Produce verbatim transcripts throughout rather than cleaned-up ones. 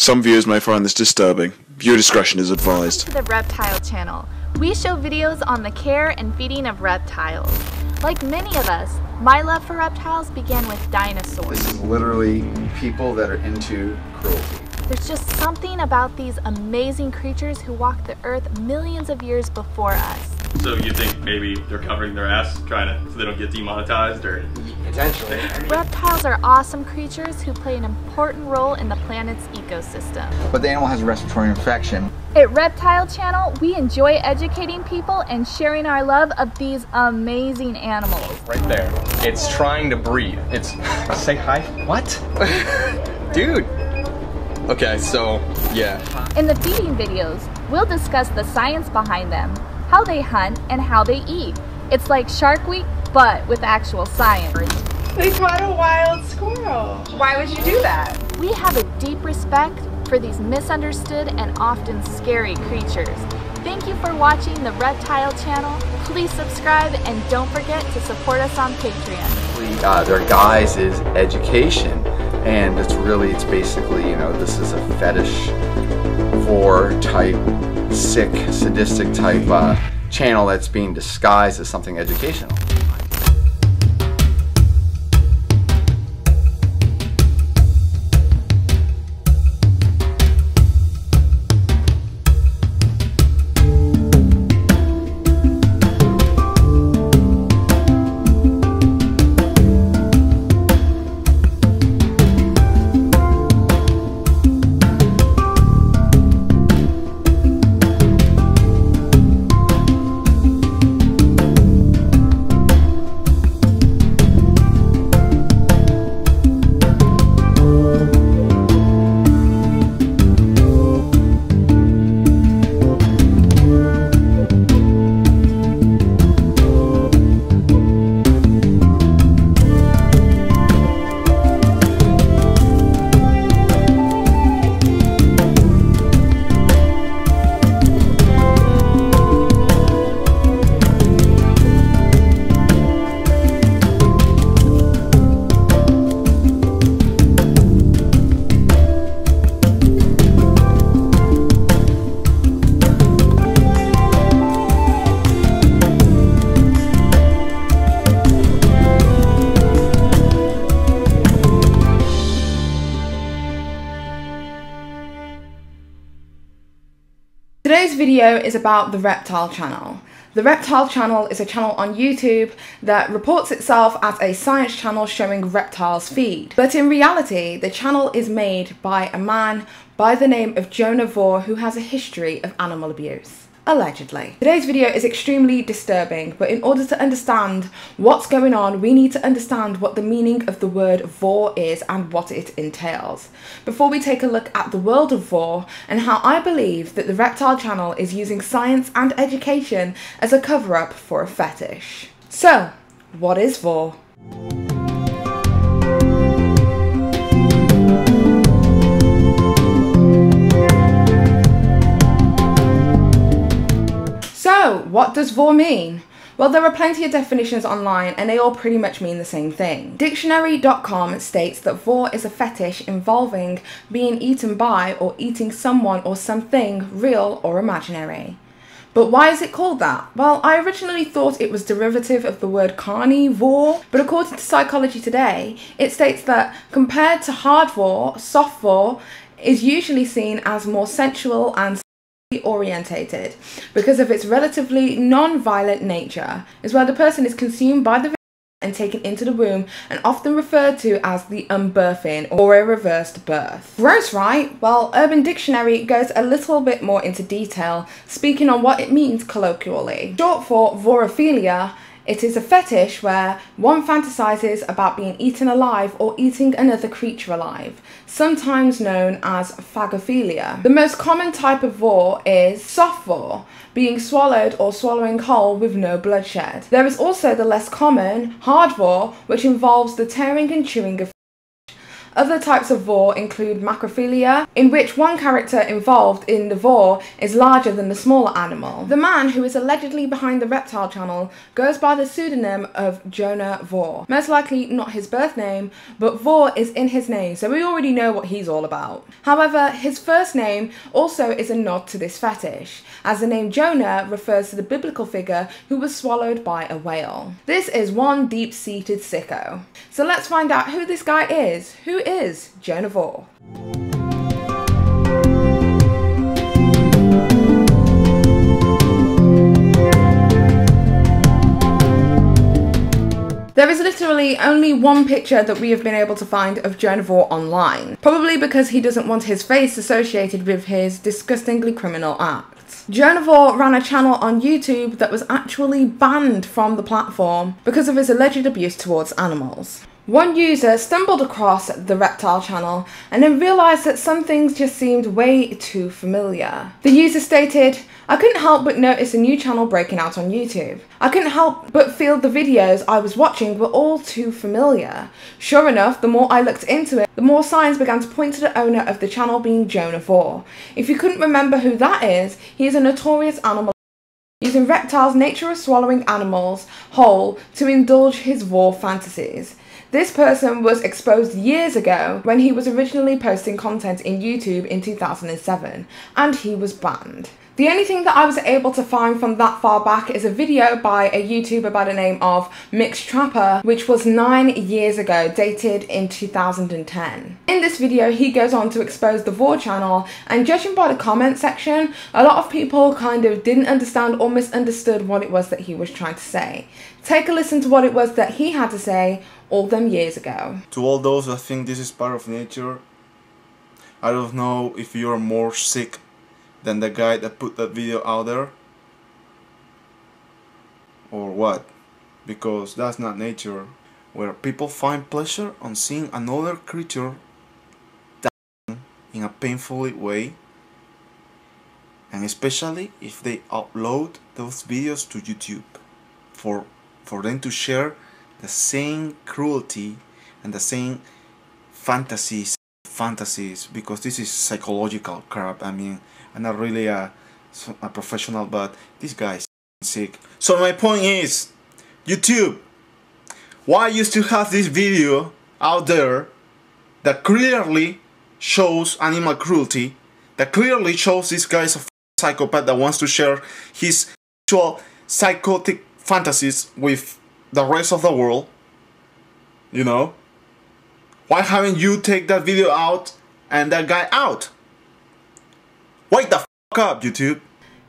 Some viewers may find this disturbing. Viewer discretion is advised. Welcome to the Reptile Channel. We show videos on the care and feeding of reptiles. Like many of us, my love for reptiles began with dinosaurs. This is literally people that are into cruelty. There's just something about these amazing creatures who walked the earth millions of years before us. So you think maybe they're covering their ass, trying to so they don't get demonetized, or potentially. Reptiles are awesome creatures who play an important role in the planet's ecosystem. But the animal has a respiratory infection. At Reptile Channel, we enjoy educating people and sharing our love of these amazing animals. Right there, it's trying to breathe. It's say hi. What, dude? Okay, so yeah. In the feeding videos, we'll discuss the science behind them, how they hunt, and how they eat. It's like Shark Week, but with actual science. They caught a wild squirrel. Why would you do that? We have a deep respect for these misunderstood and often scary creatures. Thank you for watching the Reptile Channel. Please subscribe and don't forget to support us on Patreon. Uh, their guise is education, and it's really, it's basically, you know, this is a fetish for type sick, sadistic type uh, channel that's being disguised as something educational. Today's video is about the Reptile Channel. The Reptile Channel is a channel on YouTube that reports itself as a science channel showing reptiles feed. But in reality, the channel is made by a man by the name of Jonah Vore, who has a history of animal abuse. Allegedly. Today's video is extremely disturbing, but in order to understand what's going on, we need to understand what the meaning of the word vore is and what it entails. Before we take a look at the world of vore and how I believe that the Reptile Channel is using science and education as a cover-up for a fetish. So, what is vore? So, what does vore mean? Well, there are plenty of definitions online and they all pretty much mean the same thing. Dictionary dot com states that vore is a fetish involving being eaten by or eating someone or something real or imaginary. But why is it called that? Well, I originally thought it was derivative of the word carnivore, but according to Psychology Today, it states that compared to hard vore, soft vore is usually seen as more sensual and orientated because of its relatively non-violent nature, is where the person is consumed by the and taken into the womb and often referred to as the unbirthing or a reversed birth. Gross, right? Well, Urban Dictionary goes a little bit more into detail, speaking on what it means colloquially. Short for vorophilia, it is a fetish where one fantasizes about being eaten alive or eating another creature alive, sometimes known as phagophilia. The most common type of vore is soft vore, being swallowed or swallowing whole with no bloodshed. There is also the less common, hard vore, which involves the tearing and chewing of Other types of vore include macrophilia, in which one character involved in the vore is larger than the smaller animal. The man who is allegedly behind the Reptile Channel goes by the pseudonym of Jonah Vore. Most likely not his birth name, but Vore is in his name, so we already know what he's all about. However, his first name also is a nod to this fetish, as the name Jonah refers to the biblical figure who was swallowed by a whale. This is one deep-seated sicko. So let's find out who this guy is. Who is Jonah Vore? There is literally only one picture that we have been able to find of Jonah Vore online, probably because he doesn't want his face associated with his disgustingly criminal acts. Jonah Vore ran a channel on YouTube that was actually banned from the platform because of his alleged abuse towards animals. One user stumbled across the Reptile Channel and then realised that some things just seemed way too familiar. The user stated, "I couldn't help but notice a new channel breaking out on YouTube. I couldn't help but feel the videos I was watching were all too familiar. Sure enough, the more I looked into it, the more signs began to point to the owner of the channel being Jonah Vore. If you couldn't remember who that is, he is a notorious animal using reptiles' nature of swallowing animals whole to indulge his vore fantasies. This person was exposed years ago when he was originally posting content in YouTube in two thousand seven, and he was banned." The only thing that I was able to find from that far back is a video by a YouTuber by the name of Mix Trapper, which was nine years ago, dated in two thousand ten. In this video, he goes on to expose the Vore channel, and judging by the comment section, a lot of people kind of didn't understand or misunderstood what it was that he was trying to say. Take a listen to what it was that he had to say all them years ago. "To all those that think this is part of nature, I don't know if you're more sick than the guy that put that video out there or what, because that's not nature, where people find pleasure on seeing another creature dying in a painful way, and especially if they upload those videos to YouTube for, for them to share the same cruelty and the same fantasies fantasies because this is psychological crap. I mean, I'm not really a, a professional, but this guy's sick. So my point is, YouTube, why you still have this video out there that clearly shows animal cruelty, that clearly shows this guy's a psychopath that wants to share his actual psychotic fantasies with the rest of the world, you know? Why haven't you take that video out and that guy out? Wake the fuck up, YouTube."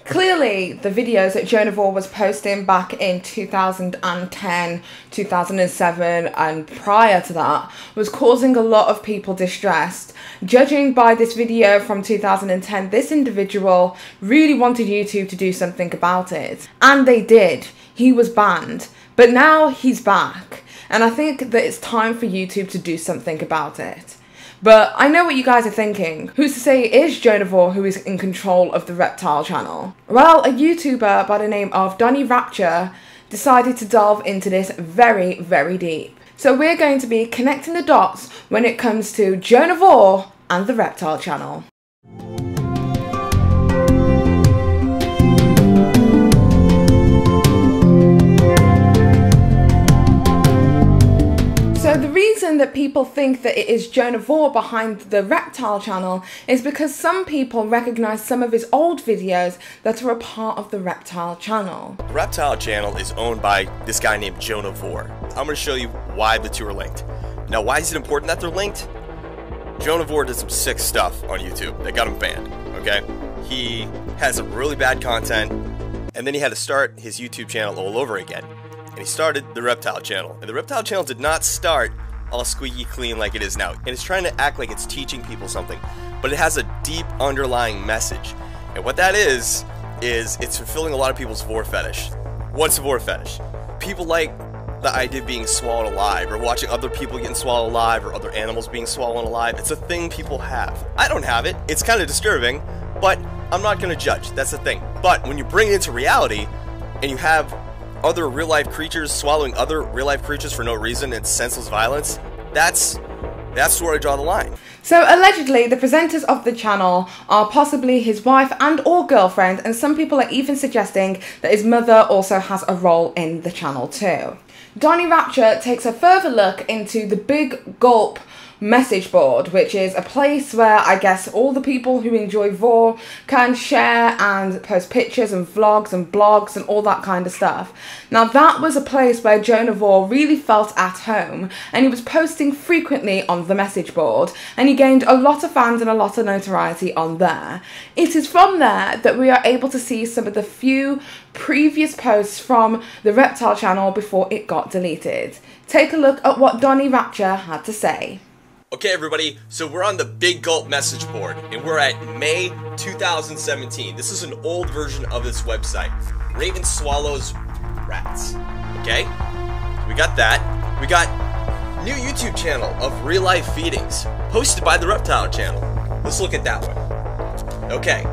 Clearly, the videos that Jonah Vore was posting back in two thousand ten, two thousand seven, and prior to that was causing a lot of people distress. Judging by this video from two thousand ten, this individual really wanted YouTube to do something about it. And they did. He was banned. But now he's back. And I think that it's time for YouTube to do something about it. But I know what you guys are thinking. Who's to say it is Jonah Vore who is in control of the Reptile Channel? Well, a YouTuber by the name of Donny Rapture decided to delve into this very, very deep. So we're going to be connecting the dots when it comes to Jonah Vore and the Reptile Channel. That people think that it is Jonah Vore behind the Reptile Channel is because some people recognise some of his old videos that are a part of the Reptile Channel. The Reptile Channel is owned by this guy named Jonah Vore. I'm going to show you why the two are linked. Now, why is it important that they're linked? Jonah Vore did some sick stuff on YouTube that got him banned, okay? He had some really bad content, and then he had to start his YouTube channel all over again. And he started the Reptile Channel. And the Reptile Channel did not start all squeaky clean like it is now, and it's trying to act like it's teaching people something, but it has a deep underlying message, and what that is is it's fulfilling a lot of people's vore fetish. What's a vore fetish? People like the idea of being swallowed alive, or watching other people getting swallowed alive, or other animals being swallowed alive. It's a thing people have. I don't have it. It's kind of disturbing, but I'm not gonna judge. That's the thing. But when you bring it into reality and you have other real-life creatures swallowing other real-life creatures for no reason and senseless violence, that's That's where I draw the line. So allegedly, the presenters of the channel are possibly his wife and or girlfriend, and some people are even suggesting that his mother also has a role in the channel too. Donny Rapture takes a further look into the Big Gulp message board, which is a place where I guess all the people who enjoy Vore can share and post pictures and vlogs and blogs and all that kind of stuff. Now that was a place where Jonah Vore really felt at home, and he was posting frequently on the message board, and he gained a lot of fans and a lot of notoriety on there. It is from there that we are able to see some of the few previous posts from the Reptile Channel before it got deleted. Take a look at what Donny Rapture had to say. Okay everybody, so we're on the Big Gulp message board and we're at May two thousand seventeen. This is an old version of this website. Raven swallows rats. Okay? We got that. We got new YouTube channel of real life feedings hosted by the Reptile Channel. Let's look at that one. Okay.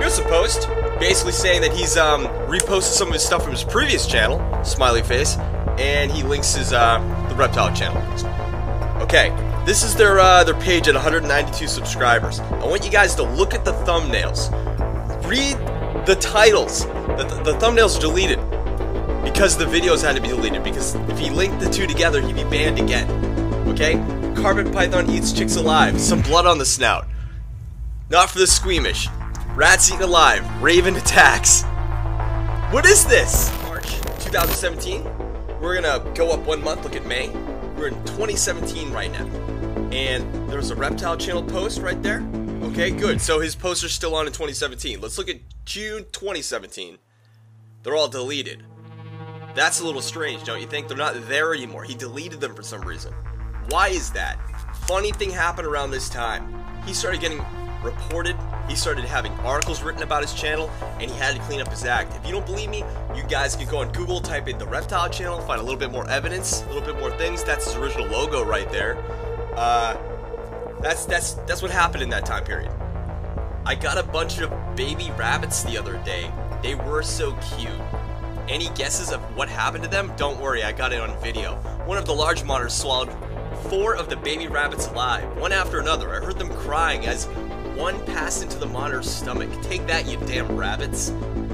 Here's a post basically saying that he's um, reposted some of his stuff from his previous channel, Smiley Face, and he links his uh, the Reptile Channel. Okay, this is their uh, their page at one hundred ninety-two subscribers. I want you guys to look at the thumbnails. Read the titles. The, th the thumbnails are deleted because the videos had to be deleted, because if he linked the two together, he'd be banned again. Okay? Carpet python eats chicks alive. Some blood on the snout. Not for the squeamish. Rats eaten alive. Raven attacks. What is this? March two thousand seventeen. We're gonna go up one month. Look at May. We're in twenty seventeen right now, and there's a Reptile Channel post right there. Okay, good. So his posts are still on in twenty seventeen. Let's look at June twenty seventeen. They're all deleted. That's a little strange, don't you think? They're not there anymore. He deleted them for some reason. Why is that? Funny thing happened around this time. He started getting reported. He started having articles written about his channel, and he had to clean up his act. If you don't believe me, you guys can go on Google, type in the Reptile Channel, find a little bit more evidence, a little bit more things. That's his original logo right there. Uh, that's that's that's what happened in that time period. I got a bunch of baby rabbits the other day. They were so cute. Any guesses of what happened to them? Don't worry, I got it on video. One of the large monitors swallowed four of the baby rabbits alive, one after another. I heard them crying as one passed into the monitor's stomach. Take that, you damn rabbits.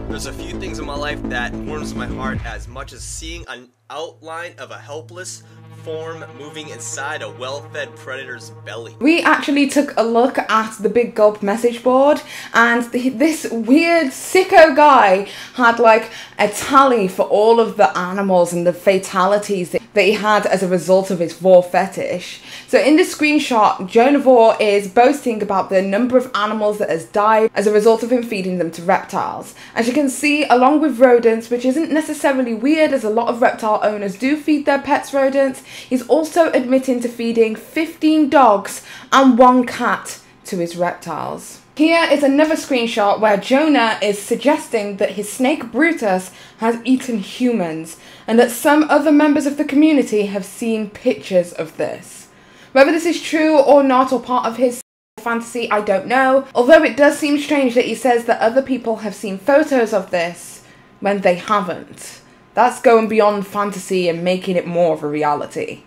There's a few things in my life that warms my heart as much as seeing an outline of a helpless form moving inside a well-fed predator's belly. We actually took a look at the Big Gulp message board, and the, this weird sicko guy had like a tally for all of the animals and the fatalities that that he had as a result of his Vore fetish. So in this screenshot, Jonah Vore is boasting about the number of animals that has died as a result of him feeding them to reptiles. As you can see, along with rodents, which isn't necessarily weird as a lot of reptile owners do feed their pets rodents, he's also admitting to feeding fifteen dogs and one cat to his reptiles. Here is another screenshot where Jonah is suggesting that his snake Brutus has eaten humans, and that some other members of the community have seen pictures of this. Whether this is true or not, or part of his fantasy, I don't know, although it does seem strange that he says that other people have seen photos of this when they haven't. That's going beyond fantasy and making it more of a reality,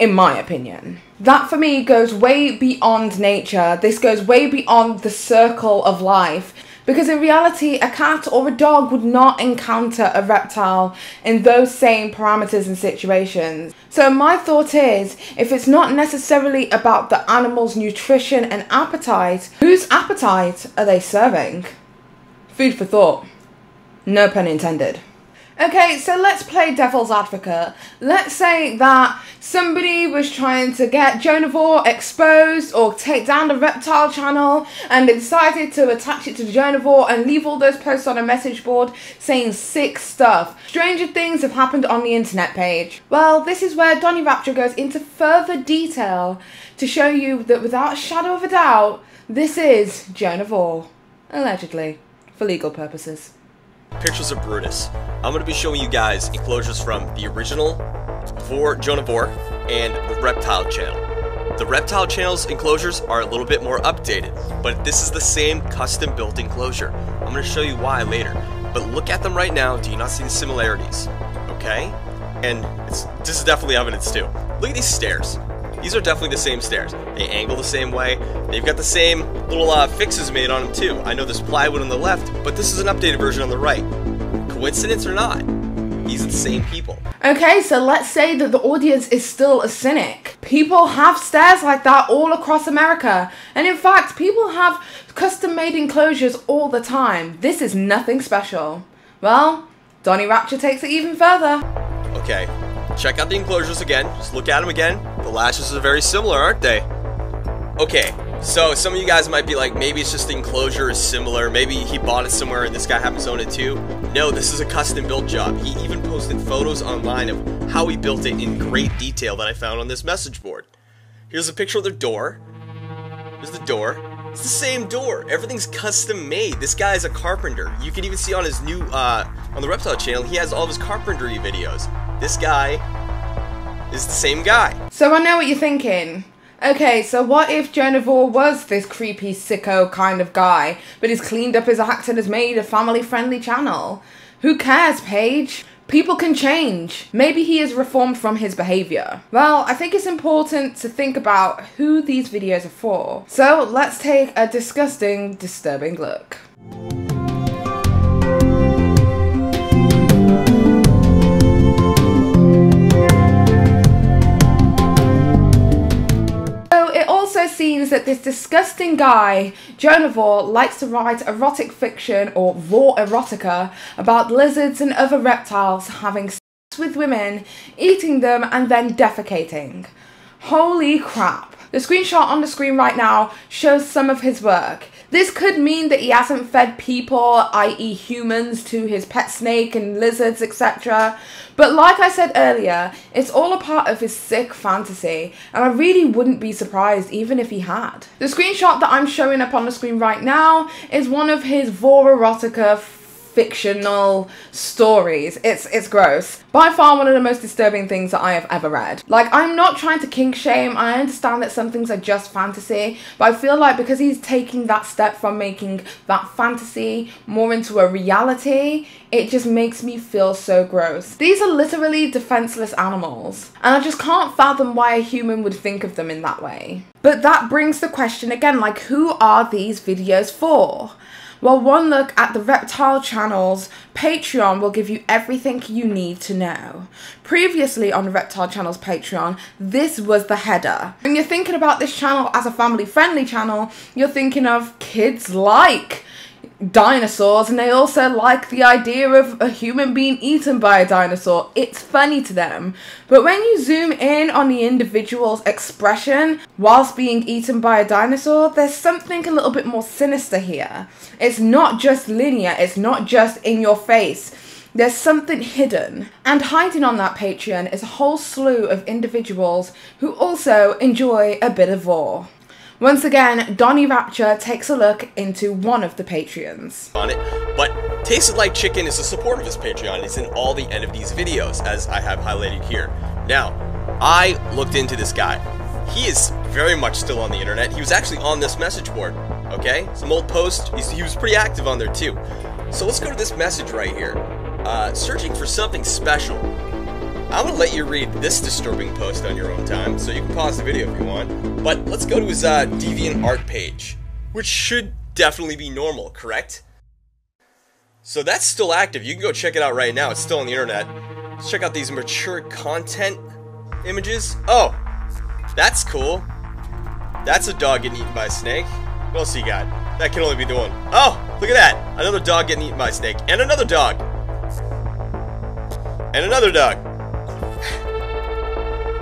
in my opinion. That for me goes way beyond nature. This goes way beyond the circle of life, because in reality a cat or a dog would not encounter a reptile in those same parameters and situations. So my thought is, if it's not necessarily about the animal's nutrition and appetite, whose appetite are they serving? Food for thought. No pun intended. Okay, so let's play devil's advocate. Let's say that somebody was trying to get Jonah Vore exposed or take down the Reptile Channel, and they decided to attach it to Jonah Vore and leave all those posts on a message board saying sick stuff. Stranger things have happened on the internet page. Well, this is where Donny Rapture goes into further detail to show you that without a shadow of a doubt, this is Jonah Vore, allegedly, for legal purposes. Pictures of Brutus. I'm going to be showing you guys enclosures from the original Vore, Jonah Vore, and the Reptile Channel. The Reptile Channel's enclosures are a little bit more updated, but this is the same custom built enclosure. I'm going to show you why later, but look at them right now. Do you not see the similarities? Okay? And it's, this is definitely evidence too. Look at these stairs. These are definitely the same stairs. They angle the same way. They've got the same little uh, fixes made on them too. I know there's plywood on the left, but this is an updated version on the right. Coincidence or not, these are the same people. Okay, so let's say that the audience is still a cynic. People have stairs like that all across America. And in fact, people have custom-made enclosures all the time. This is nothing special. Well, Donny Rapture takes it even further. Okay, check out the enclosures again. Just look at them again. The lashes are very similar, aren't they? Okay, so some of you guys might be like, maybe it's just the enclosure is similar. Maybe he bought it somewhere and this guy happens to own it too. No, this is a custom built job. He even posted photos online of how he built it in great detail that I found on this message board. Here's a picture of the door. Here's the door. It's the same door. Everything's custom made. This guy is a carpenter. You can even see on his new, uh, on the Reptile Channel, he has all of his carpentry videos. This guy is the same guy. So I know what you're thinking. Okay, so what if Jonah Vore was this creepy sicko kind of guy, but he's cleaned up his act and has made a family-friendly channel? Who cares, Paige? People can change. Maybe he is reformed from his behavior. Well, I think it's important to think about who these videos are for. So let's take a disgusting, disturbing look. Seems that this disgusting guy, Jonah Vore, likes to write erotic fiction or raw erotica about lizards and other reptiles having sex with women, eating them, and then defecating. Holy crap. The screenshot on the screen right now shows some of his work. This could mean that he hasn't fed people, that is humans, to his pet snake and lizards, et cetera. But like I said earlier, it's all a part of his sick fantasy, and I really wouldn't be surprised even if he had. The screenshot that I'm showing up on the screen right now is one of his Vore erotica fictional stories. It's it's gross. By far one of the most disturbing things that I have ever read. Like, I'm not trying to kink shame. I understand that some things are just fantasy, but I feel like because he's taking that step from making that fantasy more into a reality, it just makes me feel so gross. These are literally defenseless animals, and I just can't fathom why a human would think of them in that way. But that brings the question again, like, who are these videos for? Well, one look at the Reptile Channel's Patreon will give you everything you need to know. Previously on the Reptile Channel's Patreon, this was the header. When you're thinking about this channel as a family-friendly channel, you're thinking of kids like dinosaurs, and they also like the idea of a human being eaten by a dinosaur. It's funny to them. But when you zoom in on the individual's expression whilst being eaten by a dinosaur, there's something a little bit more sinister here. It's not just linear, it's not just in your face. There's something hidden. And hiding on that Patreon is a whole slew of individuals who also enjoy a bit of Vore. Once again, Donny Rapture takes a look into one of the Patreons. On it, but Tasted Like Chicken is a support of his Patreon. It's in all the end of these videos, as I have highlighted here. Now, I looked into this guy. He is very much still on the internet. He was actually on this message board, okay? Some old post. He's, he was pretty active on there too. So let's go to this message right here. Uh, searching for something special. I'm gonna let you read this disturbing post on your own time, so you can pause the video if you want. But let's go to his uh, DeviantArt page, which should definitely be normal, correct? So that's still active. You can go check it out right now. It's still on the internet. Let's check out these mature content images. Oh, that's cool. That's a dog getting eaten by a snake. What else you got? That can only be the one. Oh, look at that. Another dog getting eaten by a snake. And another dog. And another dog.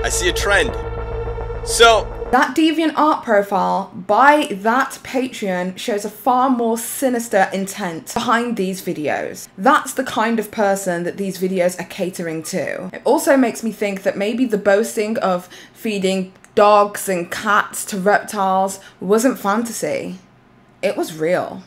I see a trend. So that DeviantArt profile by that Patreon shows a far more sinister intent behind these videos. That's the kind of person that these videos are catering to. It also makes me think that maybe the boasting of feeding dogs and cats to reptiles wasn't fantasy. It was real.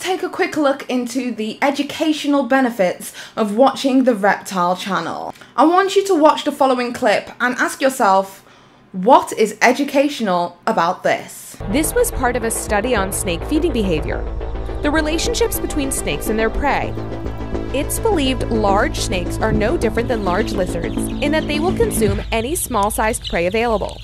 Take a quick look into the educational benefits of watching the Reptile Channel. I want you to watch the following clip and ask yourself, What is educational about this? This was part of a study on snake feeding behavior, the relationships between snakes and their prey. It's believed large snakes are no different than large lizards in that they will consume any small-sized prey available.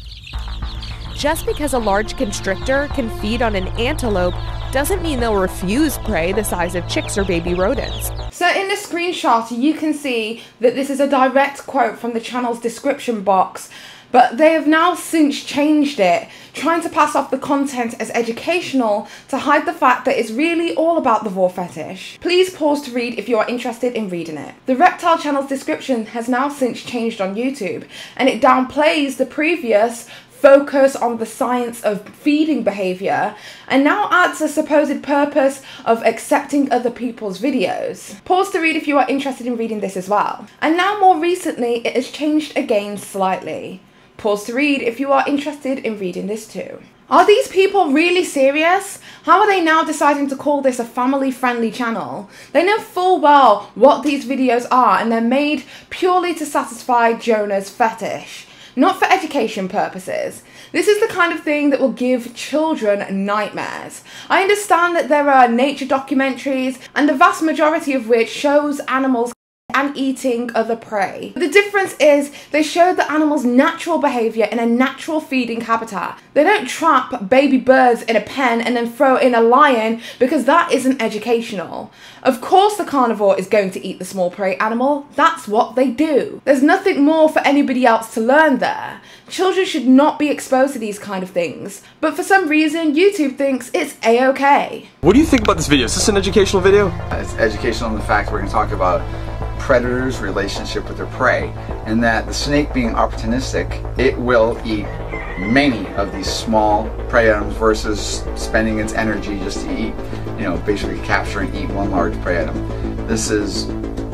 Just because a large constrictor can feed on an antelope doesn't mean they'll refuse prey the size of chicks or baby rodents. So in the screenshot, you can see that this is a direct quote from the channel's description box, but they have now since changed it, trying to pass off the content as educational to hide the fact that it's really all about the Vore fetish. Please pause to read if you are interested in reading it. The Reptile Channel's description has now since changed on YouTube, and it downplays the previous focus on the science of feeding behaviour and now adds a supposed purpose of accepting other people's videos. Pause to read if you are interested in reading this as well. And now more recently it has changed again slightly. Pause to read if you are interested in reading this too. Are these people really serious? How are they now deciding to call this a family-friendly channel? They know full well what these videos are and they're made purely to satisfy Jonah's fetish, not for education purposes. This is the kind of thing that will give children nightmares. I understand that there are nature documentaries and the vast majority of which shows animals and eating other prey. The difference is they show the animal's natural behaviour in a natural feeding habitat. They don't trap baby birds in a pen and then throw in a lion because that isn't educational. Of course the carnivore is going to eat the small prey animal, that's what they do. There's nothing more for anybody else to learn there. Children should not be exposed to these kind of things, but for some reason YouTube thinks it's a-okay. What do you think about this video? Is this an educational video? Uh, it's educational in the fact we're going to talk about predators' relationship with their prey, and that the snake being opportunistic, it will eat many of these small prey items versus spending its energy just to eat, you know, basically capture and eat one large prey item. This is,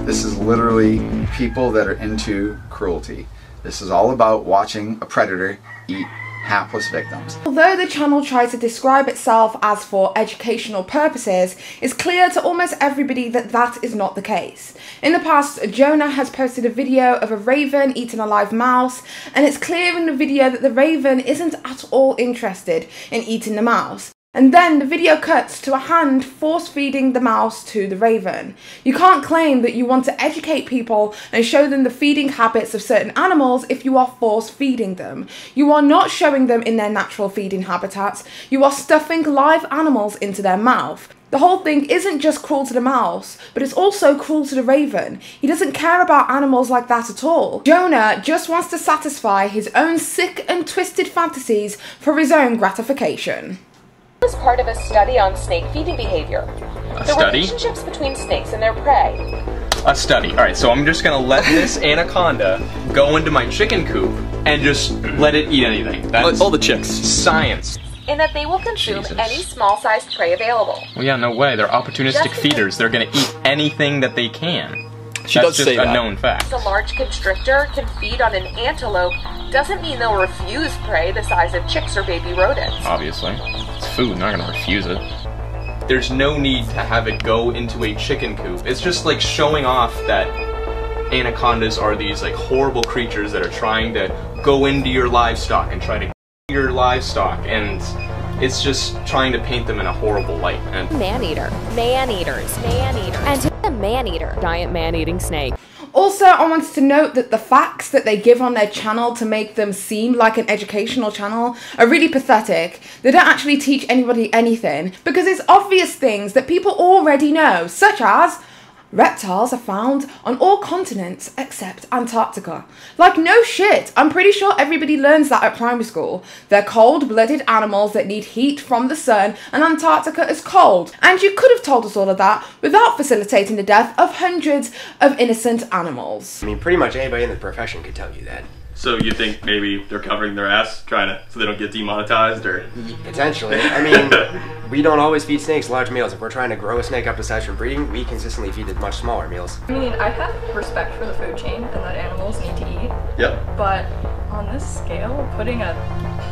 this is literally people that are into cruelty. This is all about watching a predator eat hapless victims. Although the channel tries to describe itself as for educational purposes, it's clear to almost everybody that that is not the case. In the past, Jonah has posted a video of a raven eating a live mouse, and it's clear in the video that the raven isn't at all interested in eating the mouse. And then the video cuts to a hand force-feeding the mouse to the raven. You can't claim that you want to educate people and show them the feeding habits of certain animals if you are force-feeding them. You are not showing them in their natural feeding habitats. You are stuffing live animals into their mouth. The whole thing isn't just cruel to the mouse, but it's also cruel to the raven. He doesn't care about animals like that at all. Jonah just wants to satisfy his own sick and twisted fantasies for his own gratification. Was part of a study on snake feeding behavior. A the study? Relationships between snakes and their prey. A study. Alright, so I'm just gonna let this anaconda go into my chicken coop and just let it eat anything. That's all the chicks. Science. In that they will consume Jesus. any small-sized prey available. Well, yeah, no way. They're opportunistic feeders. They're gonna eat anything that they can. She That's does just say a that. known fact. A large constrictor can feed on an antelope doesn't mean they'll refuse prey the size of chicks or baby rodents. Obviously. It's food, not gonna refuse it. There's no need to have it go into a chicken coop. It's just like showing off that anacondas are these like horrible creatures that are trying to go into your livestock and try to kill your livestock, and it's just trying to paint them in a horrible light. And man-eater. Man-eaters. Man-eater. And a man-eater. Giant man-eating snake. Also, I wanted to note that the facts that they give on their channel to make them seem like an educational channel are really pathetic. They don't actually teach anybody anything, because it's obvious things that people already know, such as reptiles are found on all continents except Antarctica. Like, no shit. I'm pretty sure everybody learns that at primary school. They're cold-blooded animals that need heat from the sun, and Antarctica is cold. And you could have told us all of that without facilitating the death of hundreds of innocent animals. I mean, pretty much anybody in the profession could tell you that. So you think maybe they're covering their ass, trying to, so they don't get demonetized, or? Potentially. I mean, we don't always feed snakes large meals. If we're trying to grow a snake up to size for breeding, we consistently feed it much smaller meals. I mean, I have respect for the food chain and that animals need to eat. Yep. But on this scale, putting an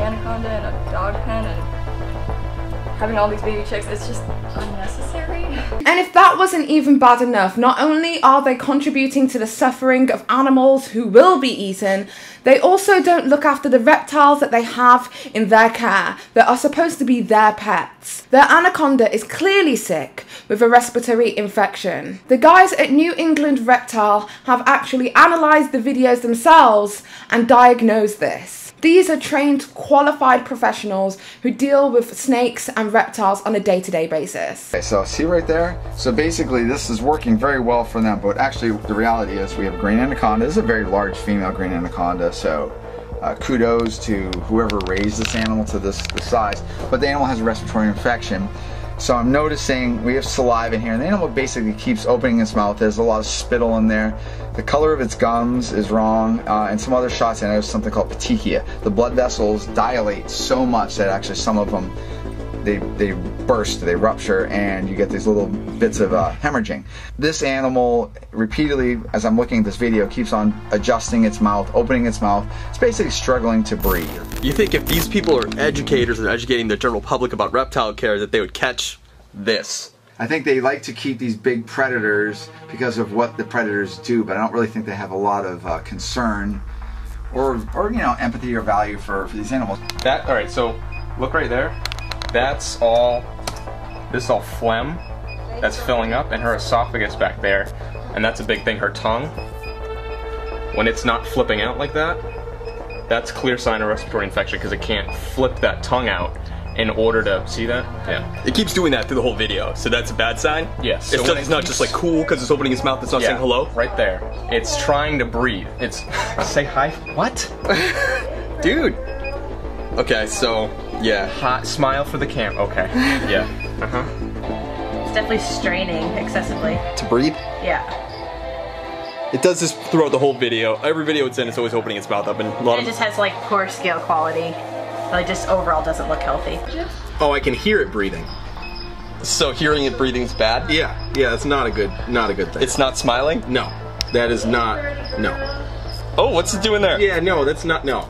anaconda in a dog pen and having all these baby chicks, it's just unnecessary. And if that wasn't even bad enough, not only are they contributing to the suffering of animals who will be eaten, they also don't look after the reptiles that they have in their care that are supposed to be their pets. Their anaconda is clearly sick with a respiratory infection. The guys at New England Reptile have actually analysed the videos themselves and diagnosed this. These are trained, qualified professionals who deal with snakes and reptiles on a day-to-day basis. Okay, so see right there? So basically this is working very well for them, but actually the reality is we have green anaconda. This is a very large female green anaconda, so uh, kudos to whoever raised this animal to this, this size. But the animal has a respiratory infection. So I'm noticing we have saliva in here, and the animal basically keeps opening its mouth. There's a lot of spittle in there. The color of its gums is wrong, uh, and some other shots, and I noticed something called petechia. The blood vessels dilate so much that actually some of them, they, they burst, they rupture, and you get these little bits of uh, hemorrhaging. This animal repeatedly, as I'm looking at this video, keeps on adjusting its mouth, opening its mouth. It's basically struggling to breathe. You think if these people are educators and educating the general public about reptile care that they would catch this? I think they like to keep these big predators because of what the predators do, but I don't really think they have a lot of uh, concern or, or, you know, empathy or value for, for these animals. That, all right, so look right there. That's all, this is all phlegm that's filling up, and her esophagus back there, and that's a big thing, her tongue. When it's not flipping out like that, that's clear sign of respiratory infection because it can't flip that tongue out in order to, see that? Yeah. It keeps doing that through the whole video, so that's a bad sign? Yes. Yeah, so it's, it's not just like cool because it's opening its mouth, it's not yeah, saying hello? Right there. It's trying to breathe. It's, say hi, what? Dude. Okay, so, yeah. Hot smile for the cam. Okay. Yeah. Uh huh. It's definitely straining excessively. To breathe? Yeah. It does this throughout the whole video. Every video it's in, it's always opening its mouth up, and a lot and of. It just has like poor scale quality. Like just overall doesn't look healthy. Oh, I can hear it breathing. So hearing it breathing's bad? Yeah. Yeah, that's not a good, not a good thing. It's not smiling? No. That is not. No. Oh, what's it doing there? Yeah. No, that's not. No.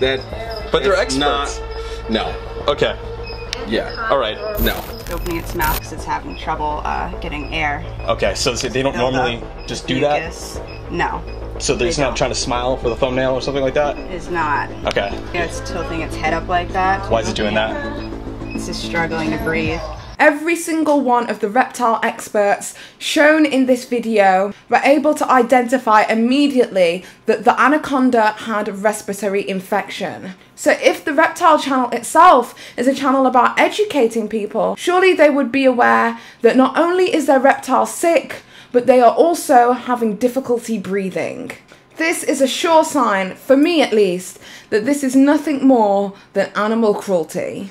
That. But they're experts. Not, no. Okay. Yeah. All right. No. Opening its mouth because it's having trouble uh, getting air. Okay, so they don't normally just do that? No. So they're just not trying to smile for the thumbnail or something like that? It's not. Okay. Yeah, it's tilting its head up like that. Why is it doing that? It's just struggling to breathe. Every single one of the reptile experts shown in this video were able to identify immediately that the anaconda had a respiratory infection. So if the Reptile Channel itself is a channel about educating people, surely they would be aware that not only is their reptile sick, but they are also having difficulty breathing. This is a sure sign, for me at least, that this is nothing more than animal cruelty.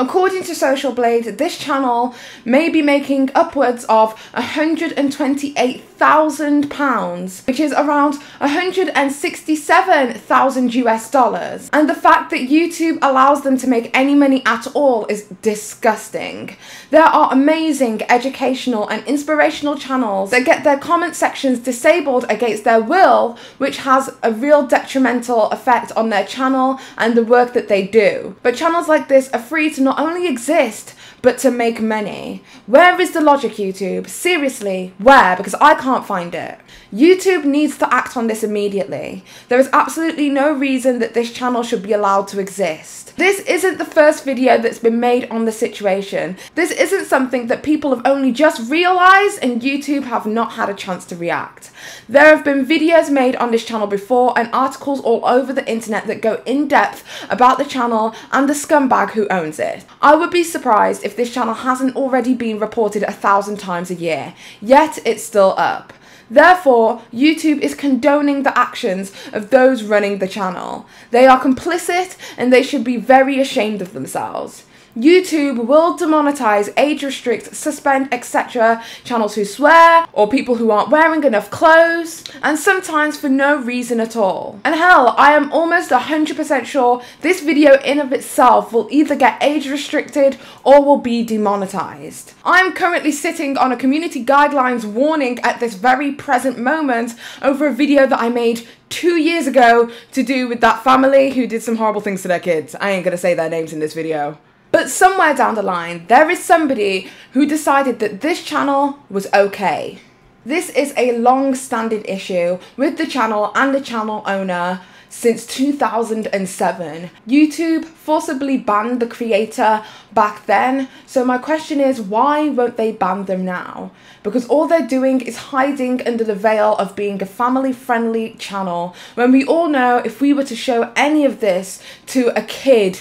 According to Social Blade, this channel may be making upwards of one hundred twenty-eight thousand pounds, which is around one hundred sixty-seven thousand U S dollars. And the fact that YouTube allows them to make any money at all is disgusting. There are amazing educational and inspirational channels that get their comment sections disabled against their will, which has a real detrimental effect on their channel and the work that they do. But channels like this are free to not only exist, but to make money. Where is the logic, YouTube? Seriously, where? Because I can't find it. YouTube needs to act on this immediately. There is absolutely no reason that this channel should be allowed to exist. This isn't the first video that's been made on the situation. This isn't something that people have only just realized and YouTube have not had a chance to react. There have been videos made on this channel before and articles all over the internet that go in depth about the channel and the scumbag who owns it. I would be surprised if this channel hasn't already been reported a thousand times a year, yet it's still up. Therefore, YouTube is condoning the actions of those running the channel. They are complicit and they should be very ashamed of themselves. YouTube will demonetize, age restrict, suspend, et cetera channels who swear or people who aren't wearing enough clothes, and sometimes for no reason at all. And hell, I am almost one hundred percent sure this video in of itself will either get age restricted or will be demonetized. I'm currently sitting on a community guidelines warning at this very present moment over a video that I made two years ago to do with that family who did some horrible things to their kids. I ain't gonna say their names in this video. But somewhere down the line, there is somebody who decided that this channel was okay. This is a long-standing issue with the channel and the channel owner since two thousand seven. YouTube forcibly banned the creator back then, so my question is, why won't they ban them now? Because all they're doing is hiding under the veil of being a family-friendly channel, when we all know if we were to show any of this to a kid,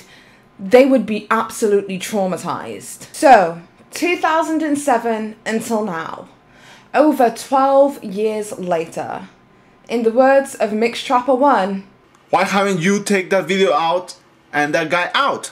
they would be absolutely traumatized. So, two thousand seven until now, over twelve years later, in the words of Mix Trapper one, why haven't you take that video out and that guy out?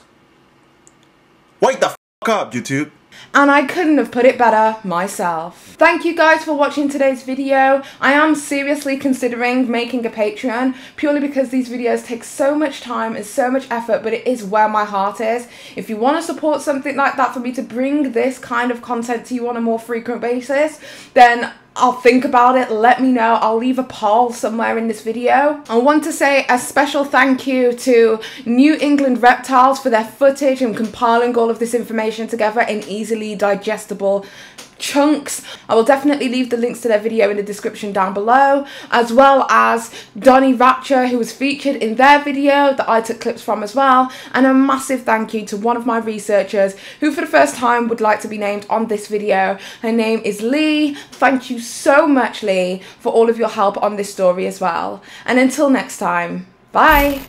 Wake the f up, YouTube. And I couldn't have put it better myself. Thank you guys for watching today's video. I am seriously considering making a Patreon, purely because these videos take so much time and so much effort, but it is where my heart is. If you want to support something like that for me to bring this kind of content to you on a more frequent basis, then I'll think about it, let me know. I'll leave a poll somewhere in this video. I want to say a special thank you to New England Reptiles for their footage and compiling all of this information together in easily digestible chunks. I will definitely leave the links to their video in the description down below, as well as Donny Rapture, who was featured in their video that I took clips from as well, and a massive thank you to one of my researchers who for the first time would like to be named on this video. Her name is Lee. Thank you so much, Lee, for all of your help on this story as well. And until next time, bye!